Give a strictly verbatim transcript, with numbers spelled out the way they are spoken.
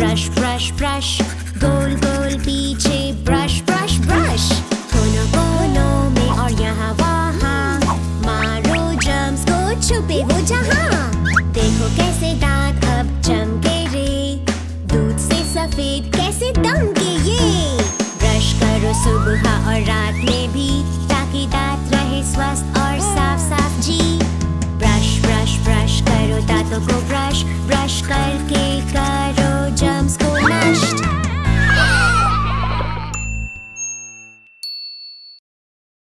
brush brush brush, गोल गोल पीछे brush brush brush. कोनों कोनों में और यहाँ वहाँ, मारो ड्रम्स को छुपे वो जहाँ. देखो कैसे दांत अब चमके रे, दूध से सफेद कैसे दमके ये. ब्रश करो सुबह और रात में भी, ताकि दांत रहे स्वस्थ और साफ साफ जी. ब्रश ब्रश ब्रश करो दांतों को ब्रश ब्रश करके